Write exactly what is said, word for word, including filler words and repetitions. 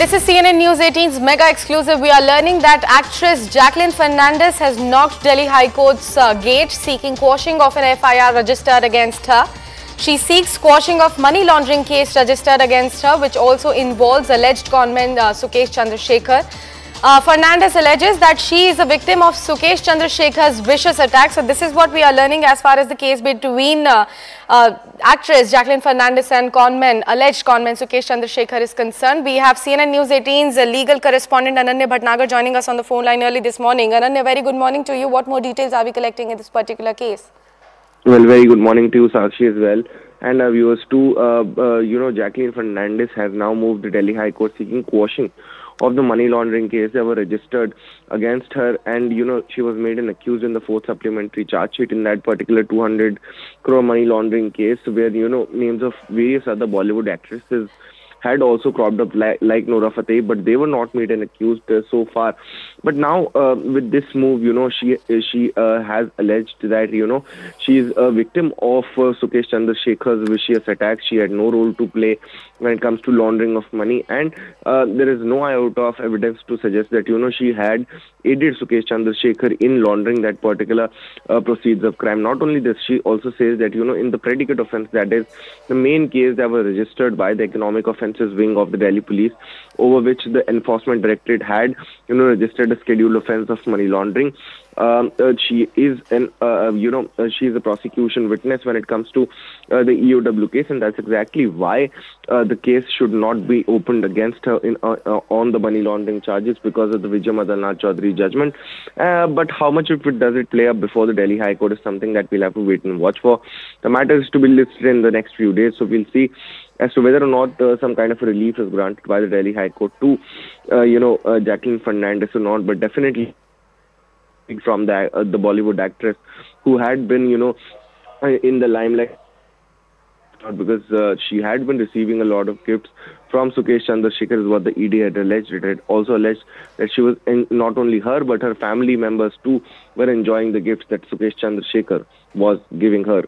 This is C N N News eighteen's mega exclusive. We are learning that actress Jacqueline Fernandez has knocked Delhi High Court's uh, gate seeking quashing of an F I R registered against her. She seeks quashing of money laundering case registered against her, which also involves alleged conman uh, Sukesh Chandrasekhar. Uh, Fernandez alleges that she is a victim of Sukesh Chandrasekhar's vicious attack. So this is what we are learning as far as the case between uh, uh, actress Jacqueline Fernandez and conman, alleged conman Sukesh Chandrasekhar is concerned. We have C N N News eighteen's legal correspondent Ananya Bhatnagar joining us on the phone line early this morning. Ananya, very good morning to you. What more details are we collecting in this particular case? Well, very good morning to you, Sakshi, as well. And our viewers too. Uh, uh, you know, Jacqueline Fernandez has now moved to Delhi High Court seeking quashing of the money laundering case that were registered against her, and you know she was made an accused in the fourth supplementary charge sheet in that particular two hundred crore money laundering case, where you know names of various other Bollywood actresses had also cropped up, like, like Nora Fatehi, but they were not made an accused uh, so far. But now uh, with this move, you know she she uh, has alleged that you know she is a victim of uh, Sukesh Chandrasekhar's vicious attack. She had no role to play when it comes to laundering of money, and uh, there is no iota of evidence to suggest that you know she had aided Sukesh Chandrasekhar in laundering that particular uh, proceeds of crime. Not only this, she also says that you know in the predicate offence, that is the main case that was registered by the Economic Offences Wing of the Delhi Police, over which the Enforcement Directorate had you know registered a scheduled offence of money laundering. Um, uh, she is an uh, you know uh, she is a prosecution witness when it comes to uh, the E O W case, and that's exactly why uh, the case should not be opened against her in uh, uh, on the money laundering charges, because of the Vijay Madanath Chaudhary judgment. Uh, but how much of it does it play up before the Delhi High Court is something that we'll have to wait and watch for. The matter is to be listed in the next few days, so we'll see as to whether or not uh, some kind of a relief is granted by the Delhi High Court to uh, you know uh, Jacqueline Fernandez or not. But definitely from the uh, the Bollywood actress who had been you know in the limelight, because uh, she had been receiving a lot of gifts from Sukesh Chandrasekhar, is what the E D had alleged. It had also alleged that she was, in, not only her but her family members too, were enjoying the gifts that Sukesh Chandrasekhar was giving her.